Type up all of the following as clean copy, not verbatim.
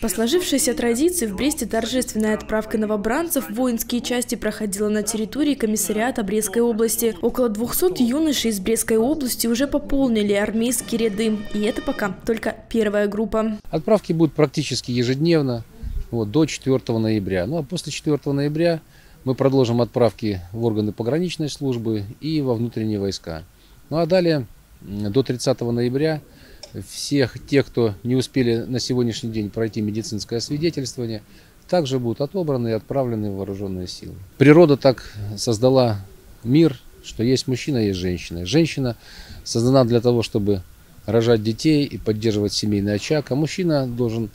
По сложившейся традиции в Бресте торжественная отправка новобранцев в воинские части проходила на территории комиссариата Брестской области. Около 200 юношей из Брестской области уже пополнили армейские ряды. И это пока только первая группа. Отправки будут практически ежедневно, до 4 ноября. Ну а после 4 ноября мы продолжим отправки в органы пограничной службы и во внутренние войска. Ну а далее до 30 ноября всех тех, кто не успели на сегодняшний день пройти медицинское освидетельствование, также будут отобраны и отправлены в Вооруженные Силы. Природа так создала мир, что есть мужчина, есть женщина. Женщина создана для того, чтобы рожать детей и поддерживать семейный очаг, а мужчина должен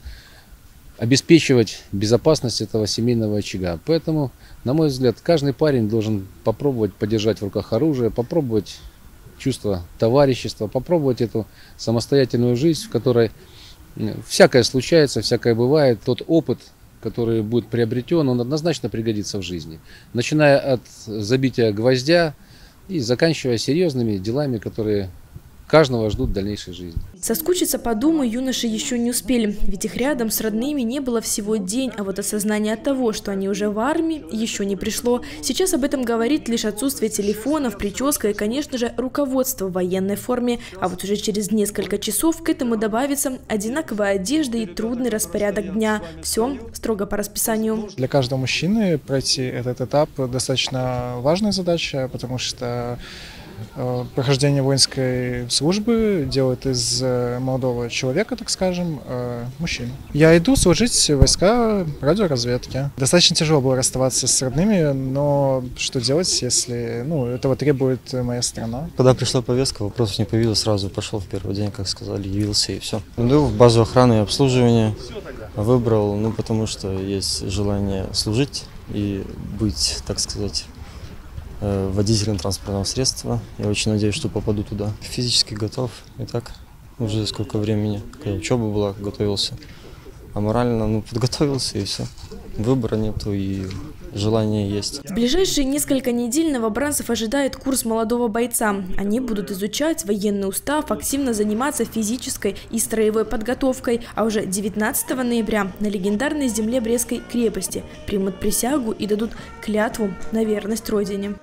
обеспечивать безопасность этого семейного очага. Поэтому, на мой взгляд, каждый парень должен попробовать подержать в руках оружие, попробовать чувство товарищества, попробовать эту самостоятельную жизнь, в которой всякое случается, всякое бывает. Тот опыт, который будет приобретен, он однозначно пригодится в жизни. Начиная от забития гвоздя и заканчивая серьезными делами, которые каждого ждут в дальнейшей жизни. Соскучиться по дому юноши еще не успели, ведь их рядом с родными не было всего день, а вот осознание от того, что они уже в армии, еще не пришло. Сейчас об этом говорит лишь отсутствие телефонов, прическа и, конечно же, руководство в военной форме. А вот уже через несколько часов к этому добавится одинаковая одежда и трудный распорядок дня. Все строго по расписанию. Для каждого мужчины пройти этот этап достаточно важная задача, потому что прохождение воинской службы делает из молодого человека, так скажем, мужчину. Я иду служить в войска радиоразведки. Достаточно тяжело было расставаться с родными, но что делать, если этого требует моя страна? Когда пришла повестка, вопросов не появилось, сразу пошел в первый день, как сказали, явился и все. Иду в базу охраны и обслуживания, выбрал, потому что есть желание служить и быть, так сказать, водителем транспортного средства. Я очень надеюсь, что попаду туда. Физически готов. И так уже сколько времени. Когда учеба была, готовился. А морально, подготовился и все. Выбора нету и желание есть. В ближайшие несколько недель новобранцев ожидает курс молодого бойца. Они будут изучать военный устав, активно заниматься физической и строевой подготовкой. А уже 19 ноября на легендарной земле Брестской крепости примут присягу и дадут клятву на верность Родине.